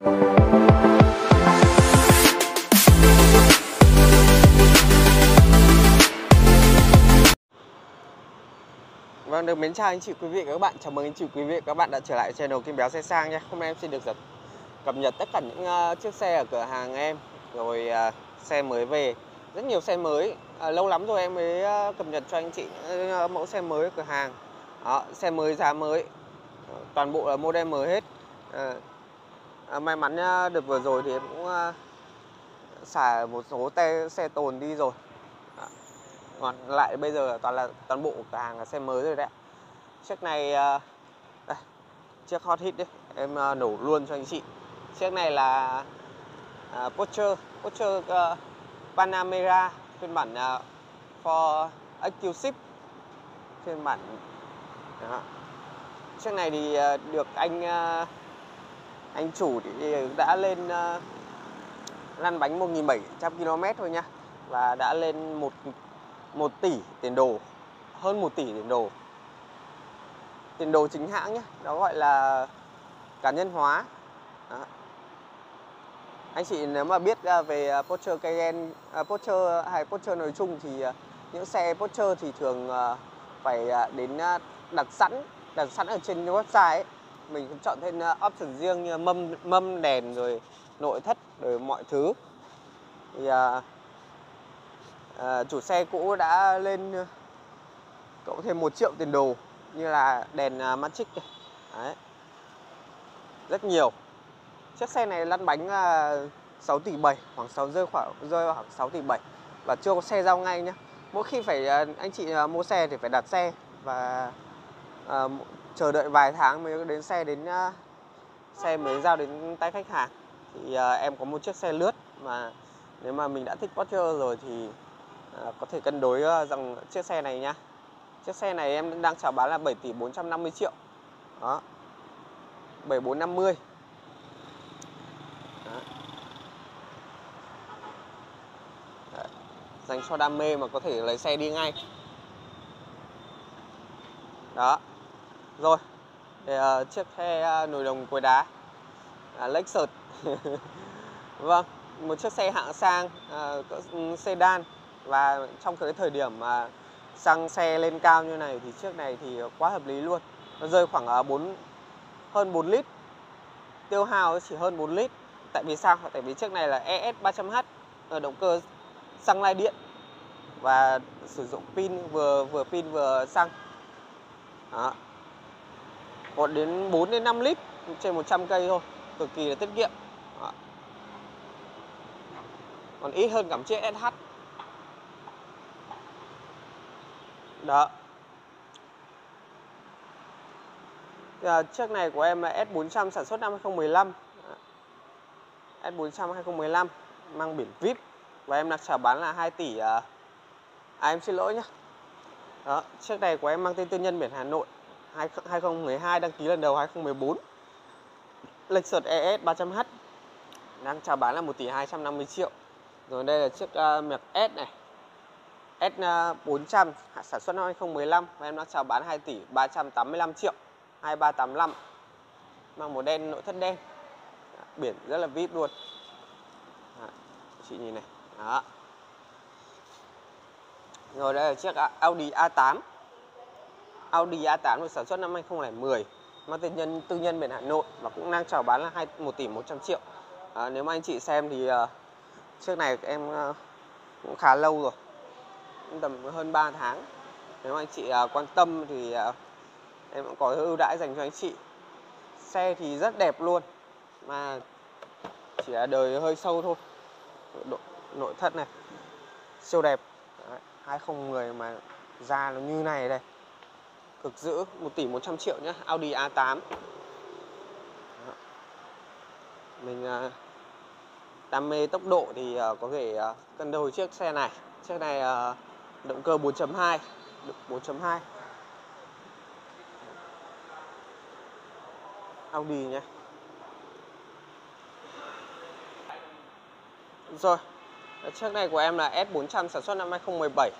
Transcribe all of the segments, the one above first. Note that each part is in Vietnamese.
Vâng, được mến chào anh chị quý vị và các bạn. Chào mừng anh chị quý vị và các bạn đã trở lại channel Kim Béo Xe Sang nha. Hôm nay em xin được cập nhật tất cả những chiếc xe ở cửa hàng em. Rồi xe mới về. Rất nhiều xe mới. Lâu lắm rồi em mới cập nhật cho anh chị những mẫu xe mới ở cửa hàng. Đó, xe mới giá mới. Toàn bộ là model mới hết. May mắn đợt vừa rồi thì em cũng xả một số xe tồn đi rồi. Còn lại bây giờ toàn bộ cửa hàng là xe mới rồi đấy. Chiếc này đây, chiếc hot hit đấy, em nổ luôn cho anh chị. Chiếc này là Porsche Panamera phiên bản for Exclusive phiên bản. Đó. Chiếc này thì được anh chủ thì đã lên lăn bánh 1.700 km thôi nha, và đã lên 1 tỷ tiền đồ, hơn 1 tỷ tiền đồ. Tiền đồ chính hãng nhé, đó gọi là cá nhân hóa. Đó. Anh chị nếu mà biết về Porsche Cayenne, Porsche hay Porsche nói chung thì những xe Porsche thì thường phải đến đặt sẵn ở trên website ấy. Mình cũng chọn thêm option riêng như mâm đèn rồi nội thất rồi mọi thứ. Thì chủ xe cũ đã lên cộng thêm 1 triệu tiền đồ, như là đèn Matrix. Đấy. Rất nhiều. Chiếc xe này lăn bánh 6 tỷ 7, khoảng rơi khoảng 6 tỷ 7, và chưa có xe giao ngay nhé. Mỗi khi phải anh chị mua xe thì phải đặt xe và chờ đợi vài tháng mới đến xe mới giao đến tay khách hàng. Thì em có một chiếc xe lướt mà nếu mà mình đã thích Porsche rồi thì có thể cân đối rằng chiếc xe này nha. Chiếc xe này em đang chào bán là 7 tỷ 450 triệu. Đó. 7450. Đó. Đấy. Dành cho đam mê mà có thể lấy xe đi ngay. Đó. Rồi. Để, chiếc xe nồi đồng cối đá Lexus. Vâng, một chiếc xe hạng sang sedan. Và trong cái thời điểm mà xăng xe lên cao như này thì chiếc này thì quá hợp lý luôn. Nó rơi khoảng hơn 4 lít. Tiêu hao chỉ hơn 4 lít. Tại vì sao? Tại vì chiếc này là ES 300H, động cơ xăng lai điện và sử dụng pin vừa xăng. Đó. Còn đến 4 đến 5 lít trên 100 cây thôi, cực kỳ là tiết kiệm. Đó. Còn ít hơn cả một chiếc SH. Đó. Chiếc này của em là S400 sản xuất năm 2015. S400 2015 mang biển VIP, và em đang chào bán là 2 tỷ. Em xin lỗi nhé. Đó, chiếc này của em mang tên tư nhân biển Hà Nội, 2012 đăng ký lần đầu 2014. Lexus ES 300H đang chào bán là 1 tỷ 250 triệu. Rồi đây là chiếc Mercedes S này. S400 sản xuất năm 2015 và em đang chào bán 2 tỷ 385 triệu 2385, mang màu đen, nội thất đen, biển rất là vip luôn. Đó, chị nhìn này. Đó. Rồi đây là chiếc Audi A8. Audi A8 được sản xuất năm 2010, mang tên tư nhân biển Hà Nội và cũng đang chào bán là 1 tỷ 100 triệu. Đó, nếu mà anh chị xem thì chiếc này em cũng khá lâu rồi, tầm hơn 3 tháng. Nếu anh chị quan tâm thì em cũng có ưu đãi dành cho anh chị. Xe thì rất đẹp luôn, mà chỉ là đời hơi sâu thôi. Nội thất này siêu đẹp. Đấy, 2010 mà da nó như này đây, cực dữ. 1 tỷ 100 triệu nhé, Audi A8. Đó. Mình đam mê tốc độ thì có thể cân đối chiếc xe này. Chiếc này động cơ 4.2 Audi nhé. Rồi, chiếc này của em là S400 sản xuất năm 2017,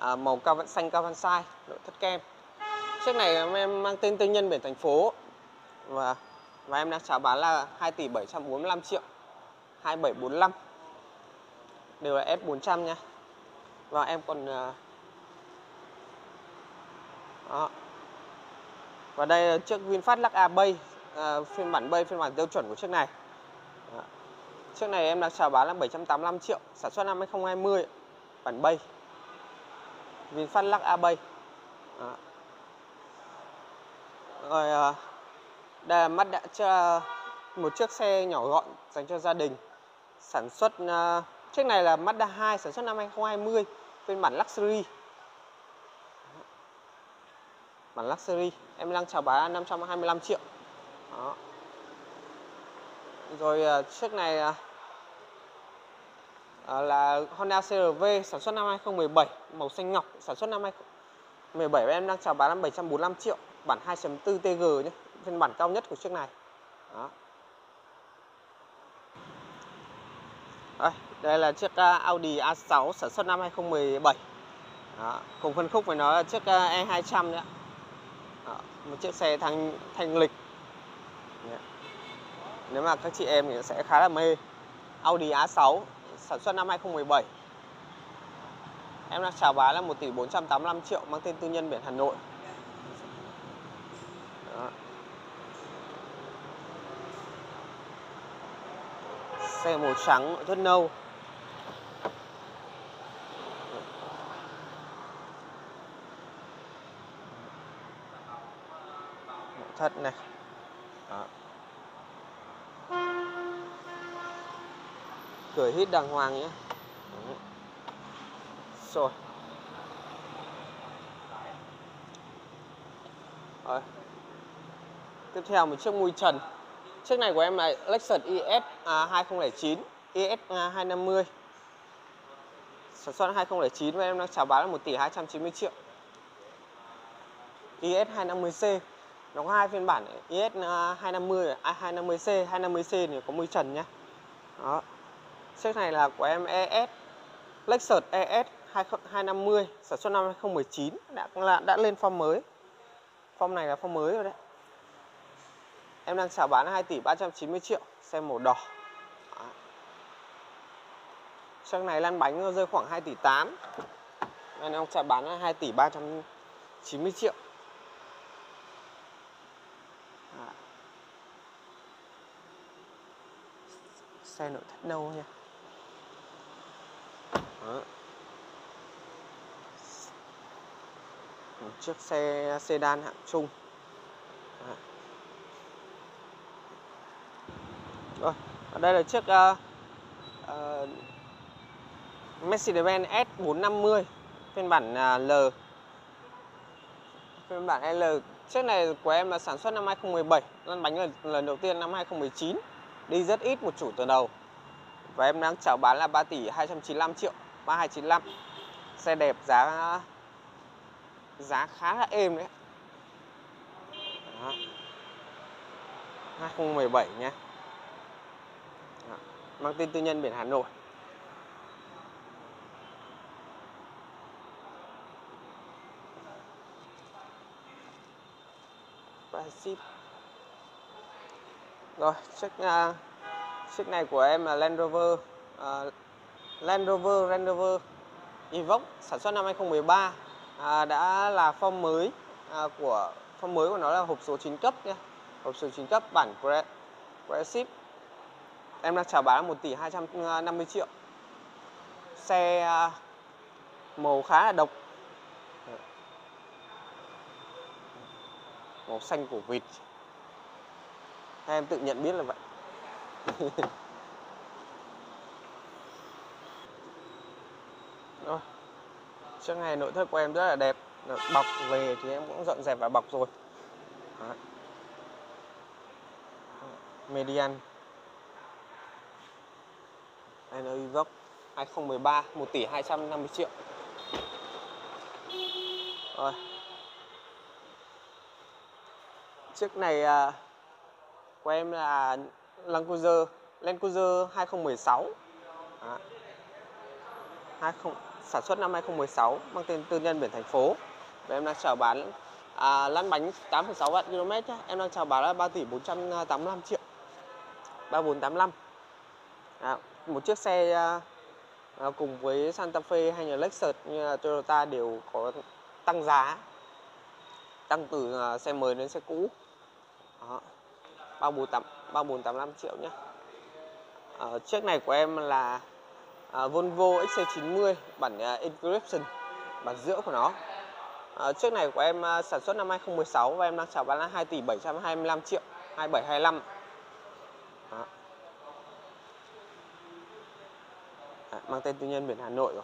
màu xanh Kawasai, nội thất kem. Chiếc này em mang tên tư nhân biển thành phố và mà em đang chào bán là 2 tỷ 745 triệu, 2745, đều là S400 nha. Và em còn đó. Và đây là chiếc VinFast Lux A Bay, phiên bản Bay, phiên bản tiêu chuẩn của chiếc này. Đó. Chiếc này em đang chào bán là 785 triệu, sản xuất năm 2020, bản Bay. VinFast Lux A Bay. Đó. Rồi đây là Mazda, một chiếc xe nhỏ gọn dành cho gia đình. Sản xuất chiếc này là Mazda 2, sản xuất năm 2020, phiên bản Luxury. Bản Luxury em đang chào bán 525 triệu. Đó. Rồi chiếc này là Honda CRV, sản xuất năm 2017, màu xanh ngọc, sản xuất năm 2017 em đang chào bán năm 745 triệu, bản 2.4 TG nhé, phiên bản cao nhất của chiếc này. Đó. Đây là chiếc Audi A6, sản xuất năm 2017. Đó. Cùng phân khúc với nó là chiếc E200 nữa. Đó. Một chiếc xe thanh lịch. Nếu mà các chị em thì sẽ khá là mê. Audi A6, sản xuất năm 2017. Em đang chào bán là 1 tỷ 485 triệu, mang tên tư nhân biển Hà Nội. Đó. Xe màu trắng, rất nâu. Thật này. Đó. Cửa hít đàng hoàng nhé. Rồi. Rồi. Tiếp theo một chiếc mui trần. Chiếc này của em là Lexus IS 209, IS 250. Sản xuất 2009 và em đang chào bán là 1 tỷ 290 triệu. IS 250C. Nó có hai phiên bản, IS 250, A250C, 250C thì có mui trần nhé. Đó. Chiếc này là của em ES, Lexus ES 250, sản xuất năm 2019, đã lên form mới. Form này là form mới rồi đấy. Em đang chào bán 2 tỷ 390 triệu, xe màu đỏ. Đó. Chiếc này lăn bánh rơi khoảng 2 tỷ 8. Nên em chào bán 2 tỷ 390 triệu. Đó. Xe nội thất nâu nha. Đó. Một chiếc xe sedan hạng trung. Đó. Rồi, ở đây là chiếc Mercedes-Benz S450 phiên bản L. Phiên bản L. Chiếc này của em là sản xuất năm 2017, lăn bánh lần đầu tiên năm 2019. Đi rất ít, một chủ từ đầu. Và em đang chào bán là 3 tỷ 295 triệu, 3295. Xe đẹp, giá khá là êm đấy. Đó. 2017 nha. Đó. Mang tên tư nhân biển Hà Nội. Và ship. Rồi, chiếc này của em là Land Rover, Land Rover Evoque, sản xuất năm 2013, đã là form mới, của nó là hộp số 9 cấp nhé. Hộp số 9 cấp bản Greship. Em đang chào bán 1 tỷ 250 triệu. Xe màu khá là độc. Màu xanh của vịt. Em tự nhận biết là vậy. Rồi. Chiếc này nội thất của em rất là đẹp. Bọc về thì em cũng dọn dẹp và bọc rồi. Đó. Median. Đây là Evoque 2013, 1 tỷ 250 triệu. Rồi. Chiếc này của em là Land Cruiser 2016. Đó. Sản xuất năm 2016, mang tên tư nhân biển thành phố. Và em đang chào bán lăn bánh 8,6 km nhé. Em đang chào báo là 3 tỷ 485 triệu, 3485. Một chiếc xe cùng với Santa Fe hay là Lexus như là Toyota đều có tăng giá, tăng từ xe mới đến xe cũ. Đó, 3485 triệu nhé. Chiếc này của em là Volvo XC90 bản Encryption, bản giữa của nó. Chiếc này của em sản xuất năm 2016 và em đang chào bán là 2 tỷ 725 triệu, 2725. Đó. Mang tên tư nhân biển Hà Nội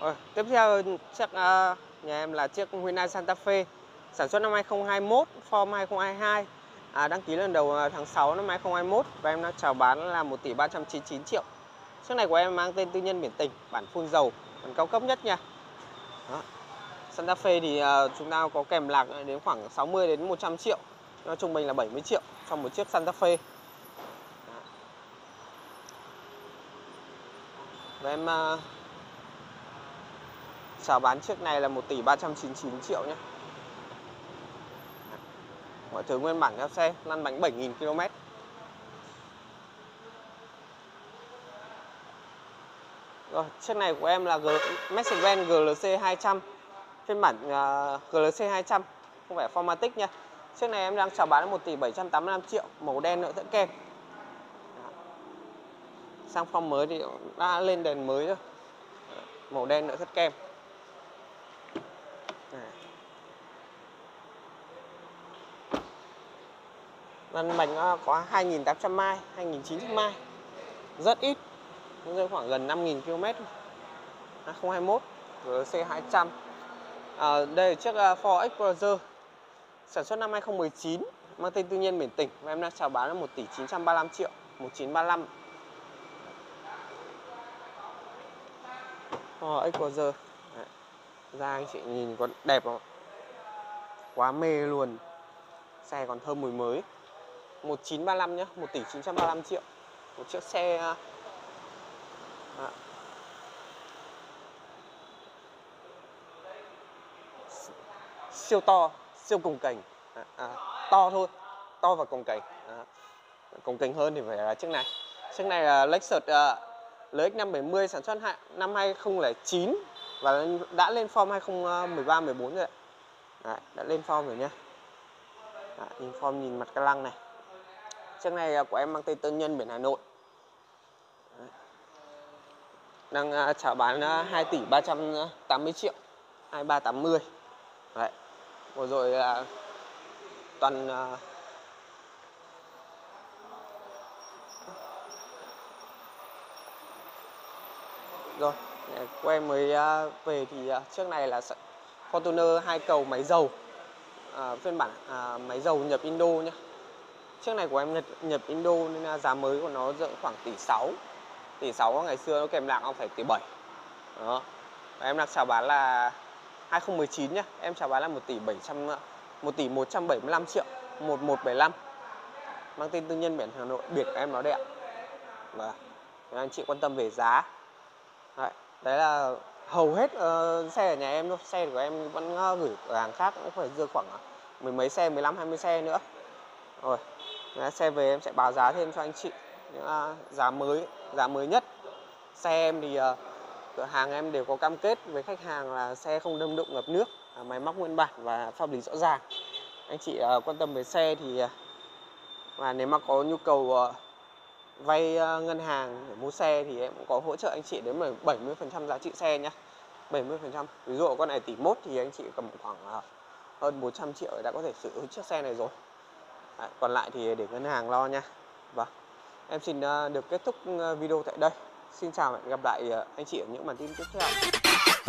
rồi. Tiếp theo chắc nhà em là chiếc Hyundai Santa Fe, sản xuất năm 2021, form 2022, đăng ký lần đầu tháng 6 năm 2021 và em đang chào bán là 1 tỷ 399 triệu. Chiếc này của em mang tên tư nhân biển Tỉnh, bản phun dầu, bản cao cấp nhất nha. Đó. Santa Fe thì chúng ta có kèm lạc đến khoảng 60 đến 100 triệu, nó trung bình là 70 triệu cho một chiếc Santa Fe. Và em chào bán chiếc này là 1 tỷ 399 triệu nhé. Mọi thứ nguyên bản theo xe, lăn bánh 7.000 km. Rồi, chiếc này của em là Mercedes-Benz GLC 200, phiên bản GLC 200, không phải Formatic nha. Chiếc này em đang chào bán là 1 tỷ 785 triệu, màu đen nội thất kèm. Sang form mới thì đã lên đèn mới rồi, màu đen nội thất kèm. Lăn bánh có 2.800 mile, 2.900 mile, rất ít, rơi khoảng gần 5.000 km. 2021 GLC 200. Đây là chiếc Ford Explorer, sản xuất năm 2019, mang tên tư nhân biển Tỉnh và em đang chào bán là 1 tỷ 935 triệu, 1935. Explorer ra anh chị nhìn có đẹp không? Quá mê luôn. Xe còn thơm mùi mới. 1935 nhá, 1 tỷ 935 triệu. Một chiếc xe siêu to, siêu cồng kềnh. To thôi, to và cồng kềnh. Cồng kềnh hơn thì phải là chiếc này. Chiếc này là Lexus LX570, sản xuất năm 2009 và đã lên form 2013 14 rồi. Đấy, đã lên form rồi nhá. Đấy, nhìn form, nhìn mặt ca lăng này. Chiếc này của em mang tên tư nhân biển Hà Nội. Đấy. Đang chào bán 2 tỷ 380 triệu, 2380. Đấy. Vừa rồi toàn rồi, của em mới về thì chiếc này là Fortuner 2 cầu máy dầu, phiên bản máy dầu nhập Indo nhé. Chiếc này của em nhập Indo nên là giá mới của nó rơi khoảng tỷ 6. Tỷ 6 ngày xưa nó kèm lạc không phải tỷ 7. Đó. Và em đang chào bán là 2019 nhé. Em chào bán là 1 tỷ 175 triệu, 1175. Mang tên tư nhân biển Hà Nội, biệt của em nó đẹp. Và anh chị quan tâm về giá. Đấy là hầu hết xe ở nhà em thôi. Xe của em vẫn gửi ở hàng khác cũng phải dư khoảng mười mấy xe, 15-20 xe nữa. Rồi, xe về em sẽ báo giá thêm cho anh chị những giá mới nhất. Xe em thì cửa hàng em đều có cam kết với khách hàng là xe không đâm đụng ngập nước, máy móc nguyên bản và pháp lý rõ ràng. Anh chị quan tâm về xe thì và nếu mà có nhu cầu vay ngân hàng để mua xe thì em cũng có hỗ trợ anh chị đến 70% giá trị xe nhé. 70%. Ví dụ con này tỷ 1 thì anh chị cầm khoảng hơn 400 triệu đã có thể sở hữu chiếc xe này rồi. Đấy, còn lại thì để ngân hàng lo nha. Vâng, em xin được kết thúc video tại đây. Xin chào và hẹn gặp lại anh chị ở những bản tin tiếp theo.